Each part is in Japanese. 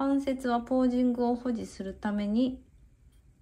関節はポージングを保持するために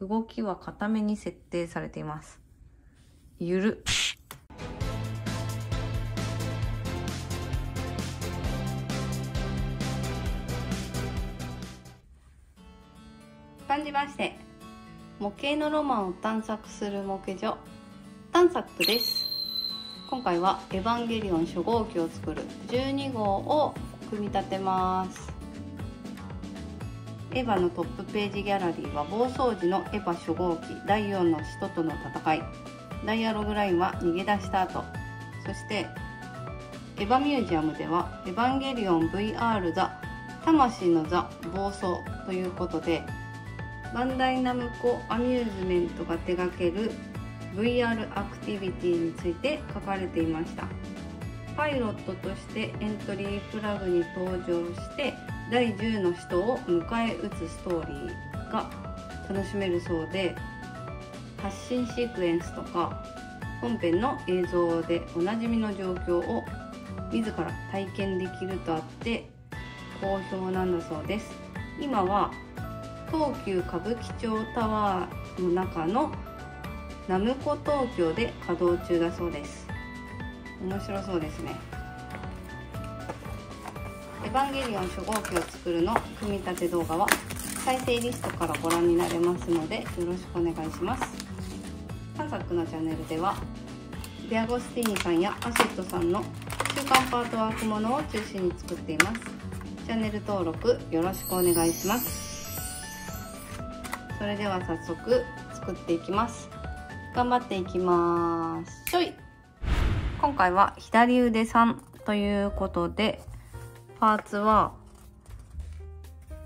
動きは固めに設定されています。ゆる感じまして、模型のロマンを探索する模型所探索です。今回はエヴァンゲリオン初号機を作る12号を組み立てます。エヴァのトップページギャラリーは暴走時のエヴァ初号機第4の使徒との戦い、ダイアログラインは逃げ出した後、そしてエヴァミュージアムではエヴァンゲリオン VR ザ魂のザ暴走ということで、バンダイナムコアミューズメントが手掛ける VR アクティビティについて書かれていました。パイロットとしてエントリーフラグに登場して第10の使徒を迎え撃つストーリーが楽しめるそうで、発信シークエンスとか本編の映像でおなじみの状況を自ら体験できるとあって好評なんだそうです。今は東急歌舞伎町タワーの中のナムコ東京で稼働中だそうです。面白そうですね。エヴァンゲリオン初号機を作るの組み立て動画は再生リストからご覧になれますのでよろしくお願いします。探索のチャンネルではデアゴスティーニさんやアシットさんの週刊パートワークものを中心に作っています。チャンネル登録よろしくお願いします。それでは早速作っていきます。頑張っていきます。ちょい今回は左腕3ということで、パーツは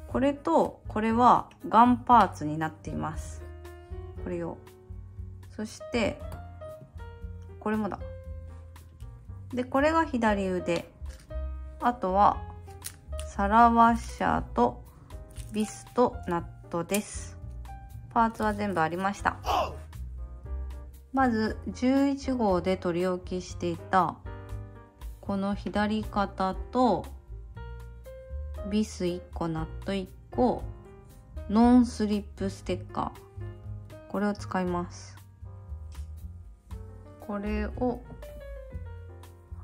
これとこれはガンパーツになっています。これを、そしてこれもだ。でこれが左腕、あとはサラワッシャーとビスとナットです。パーツは全部ありました。まず11号で取り置きしていたこの左肩とビス1個ナット1個ノンスリップステッカー、これを使います。これを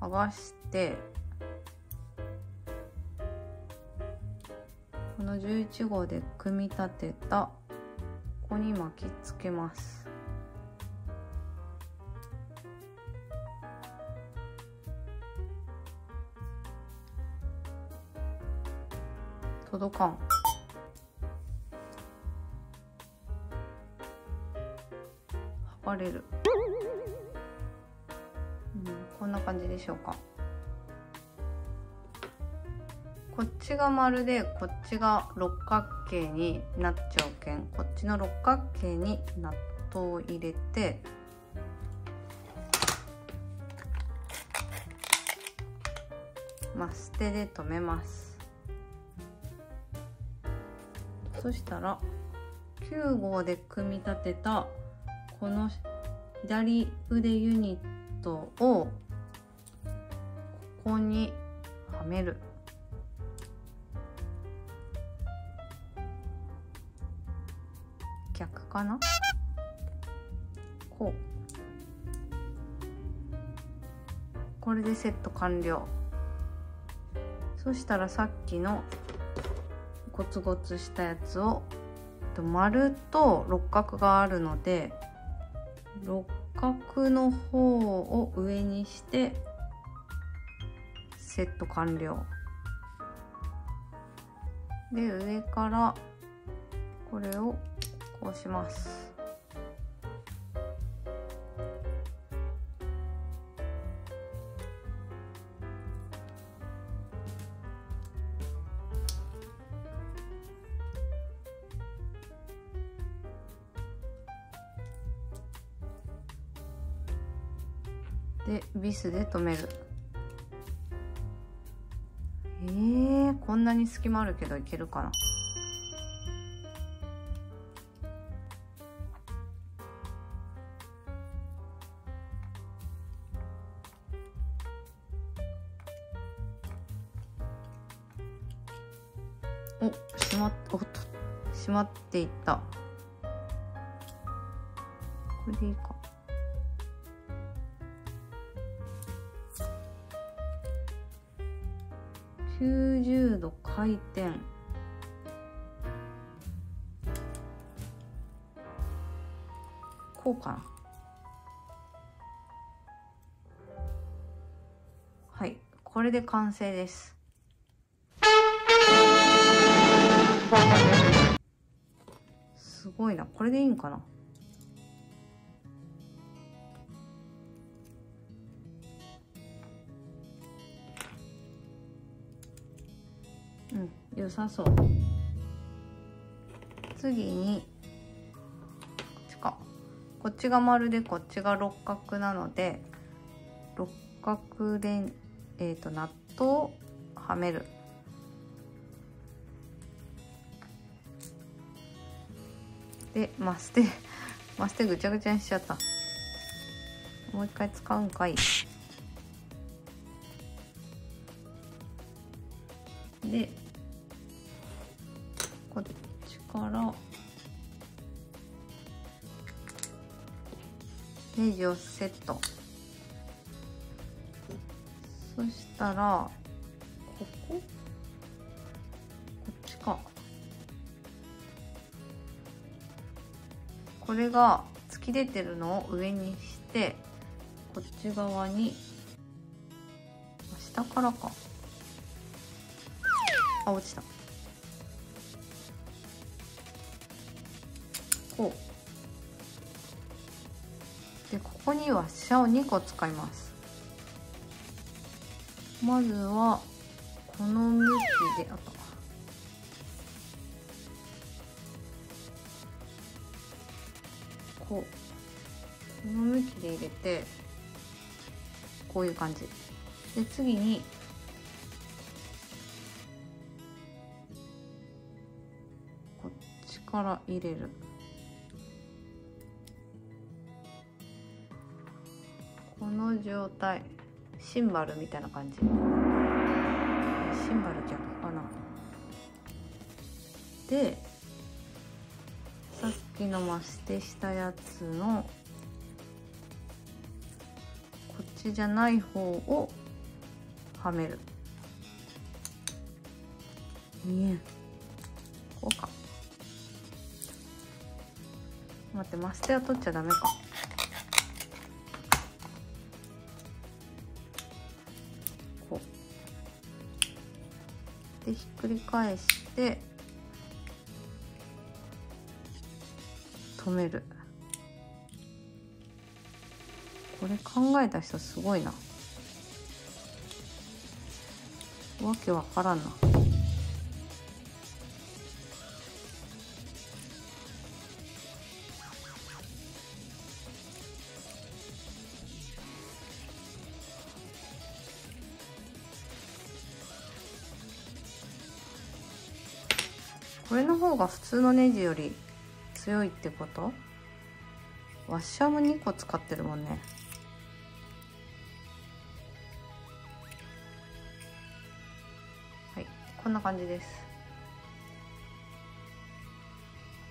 剥がしてこの11号で組み立てたここに巻きつけます。届かん。測れる、こんな感じでしょうか。こっちが丸でこっちが六角形になっちゃうけん、こっちの六角形にナットを入れて、マステで留めます。そしたら9号で組み立てたこの左腕ユニットをここにはめる。逆かな？こう。これでセット完了。そしたらさっきのゴツゴツしたやつを丸と六角があるので六角の方を上にしてセット完了。で上からこれをこうします。でビスで留める。こんなに隙間あるけどいけるかな。お、しまっていた。これでいいか。90度回転。こうかな。はい、これで完成です。すごいな、これでいいんかな。うん、良さそう。次にこっちか。こっちが丸でこっちが六角なので、六角でナットをはめる。で、マステぐちゃぐちゃにしちゃった。もう一回使うんかい。で、こっちからネジをセット。そしたらこっちか。これが突き出てるのを上にして、こっち側に、下からか。あ、落ちた。こう。で、ここにワッシャーを2個使います。まずは、この向きで、あと。こう。この向きで入れて、こういう感じ。で、次に、から入れる。この状態、シンバルみたいな感じ。シンバル逆かな。で、さっきのマステしたやつのこっちじゃない方をはめる。見えん。こうか。待って、マステは取っちゃダメか。こう。で、ひっくり返して、止める。これ考えた人すごいな。わけわからんな。これの方が普通のネジより強いってこと？ワッシャーも2個使ってるもんね。はい、こんな感じです。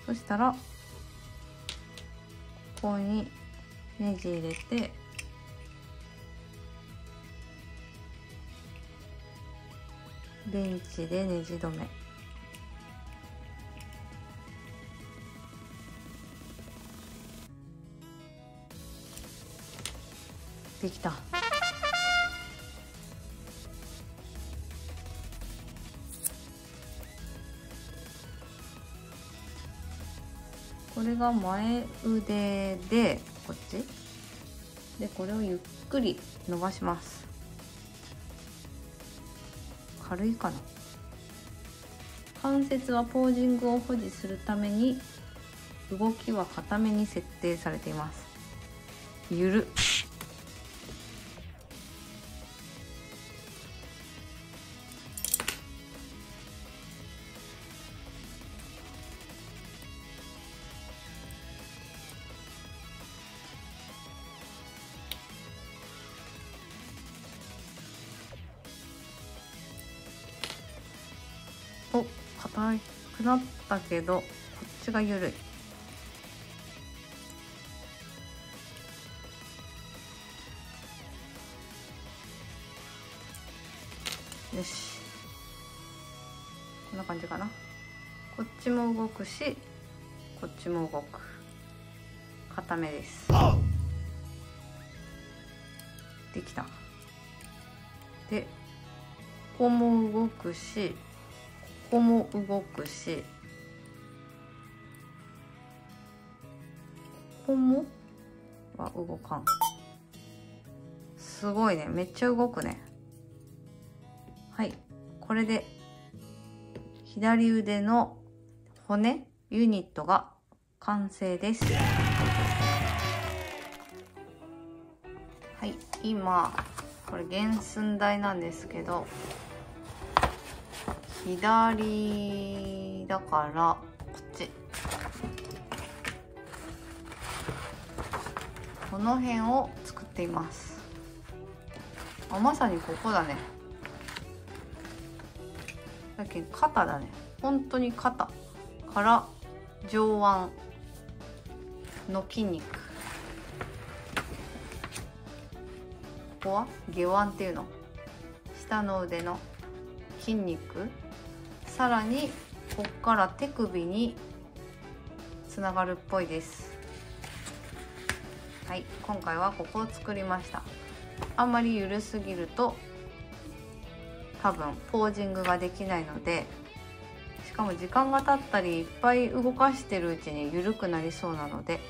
そしたらここにネジ入れて、ベンチでネジ止め。できた。これが前腕でこっちで、これをゆっくり伸ばします。軽いかな。関節はポージングを保持するために動きは固めに設定されています。ゆるっ。お、硬い。なったけどこっちが緩い。よし、こんな感じかな。こっちも動くしこっちも動く。固めです。できた。でここも動くしここも動くしここもは動かん。すごいね、めっちゃ動くね。はい、これで左腕の骨ユニットが完成です。はい、今これ原寸大なんですけど、左だからこっち、この辺を作っています。あ、まさにここだね。だけど肩だね。本当に肩から上腕の筋肉、ここは下腕っていうの、下の腕の筋肉、さらにここから手首につながるっぽいです。はい、今回はここを作りました。あんまり緩すぎると多分ポージングができないので、しかも時間が経ったりいっぱい動かしてるうちに緩くなりそうなので、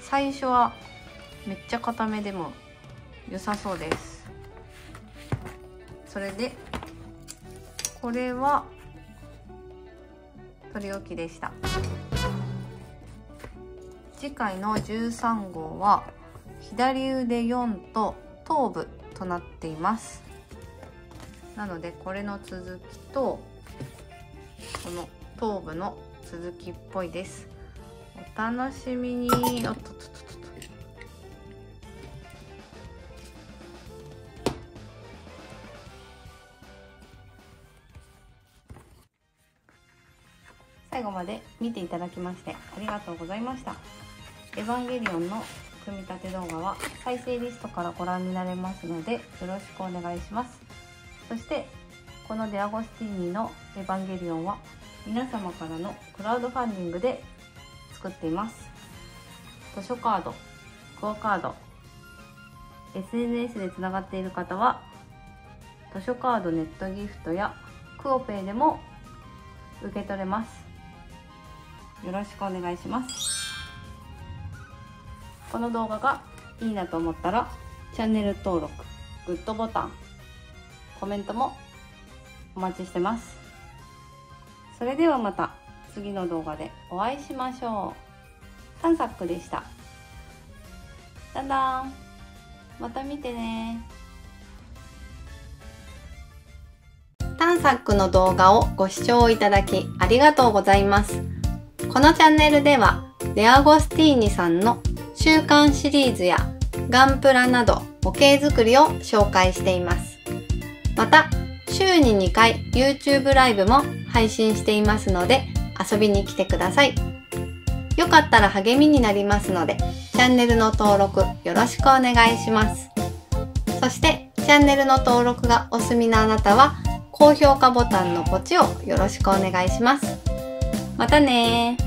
最初はめっちゃ固めでも良さそうです。それでこれは取り置きでした。次回の13号は左腕4と頭部となっています。なのでこれの続きとこの頭部の続きっぽいです。お楽しみに。おっとっとっと。最後まで見ていただきましてありがとうございました。エヴァンゲリオンの組み立て動画は再生リストからご覧になれますのでよろしくお願いします。そしてこのデアゴスティーニのエヴァンゲリオンは皆様からのクラウドファンディングで作っています。図書カード、クオカード、SNS でつながっている方は図書カードネットギフトやクオペイでも受け取れます。よろしくお願いします。この動画がいいなと思ったらチャンネル登録、グッドボタン、コメントもお待ちしてます。それではまた次の動画でお会いしましょう。タンサックでした。ダンダン。また見てね。タンサックの動画をご視聴いただきありがとうございます。このチャンネルではデアゴスティーニさんの週刊シリーズやガンプラなど模型作りを紹介しています。また週に2回 YouTube ライブも配信していますので遊びに来てください。よかったら励みになりますのでチャンネルの登録よろしくお願いします。そしてチャンネルの登録がお済みのあなたは高評価ボタンのポチをよろしくお願いします。またねー。